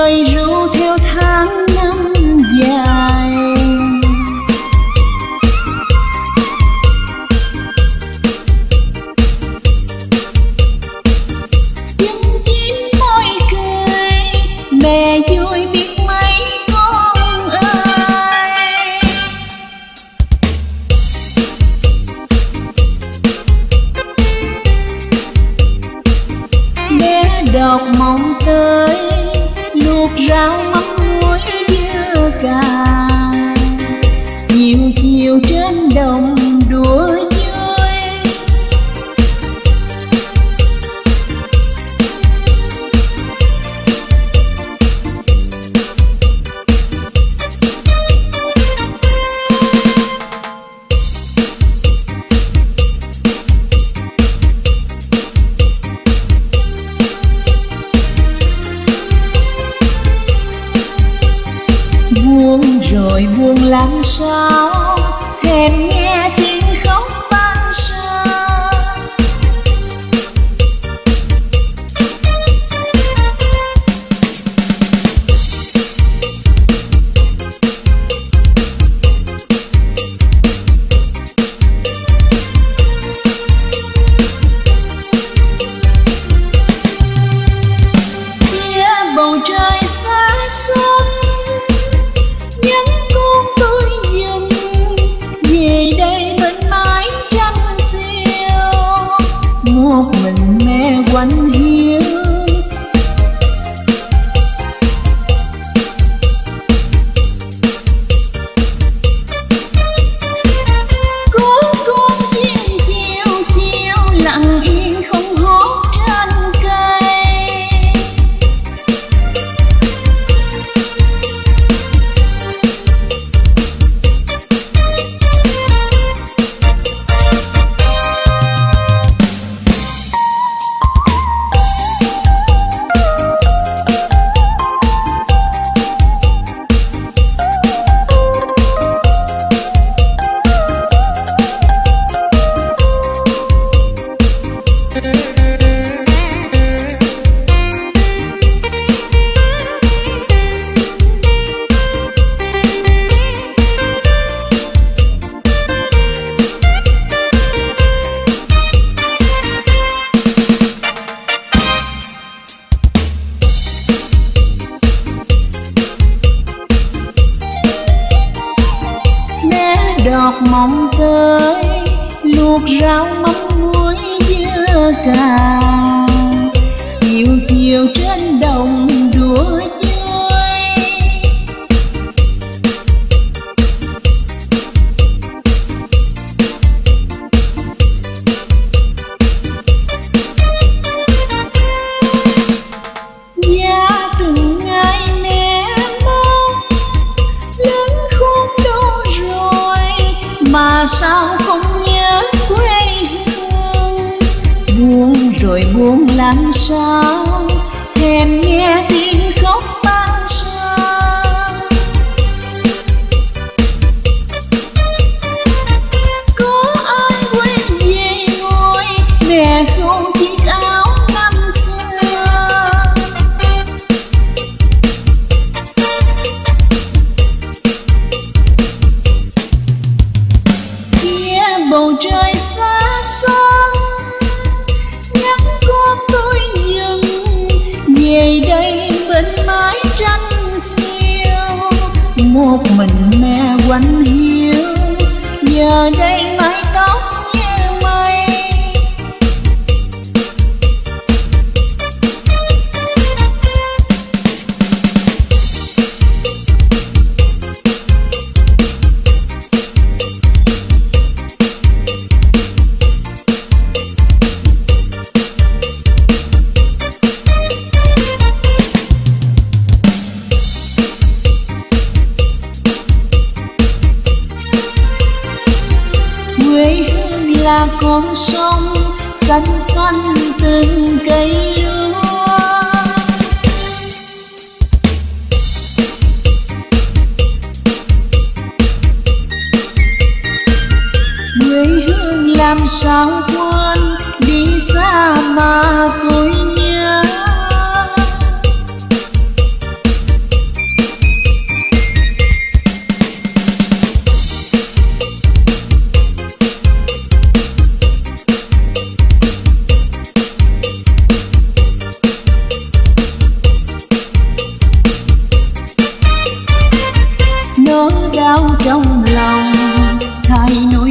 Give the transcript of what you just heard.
lời ru theo tháng năm dài. Chim chim môi cười mẹ vui biết mấy con ơi. Bé đọc mong tới luộc rau mắm muối dưa cà, chiều chiều trên đồng đùa vui. Buông rồi buông làm sao thèm nghe tiếng khóc vang xa. Phía bầu trời xa xăm mình mẹ quanh hiếu. Có con chim chiều chiều lặng yên không hót trên cây. Đọt mộng tới luộc rau mắm muối dưa cà, chiều chiều trên đồng đùa chơi. Giá từng ngày mẹ mong lớn khôn đó rồi mà sao không nhớ quê hương. Buông rồi buông làm sao thèm nghe tiếng khóc vang xa. Có ai quên về ngồi mẹ không chiếc áo năm xưa. Bầu trời xa xăm nhắn con tôi dừng về đây bên mái tranh xiêu. Một mình mẹ quanh hiếu giờ đây mái tóc như mây. Quê hương là con sông xanh xanh từng cây lúa. Quê hương làm sao quên đi xa mà tôi nhớ. đau trong lòng thay nỗi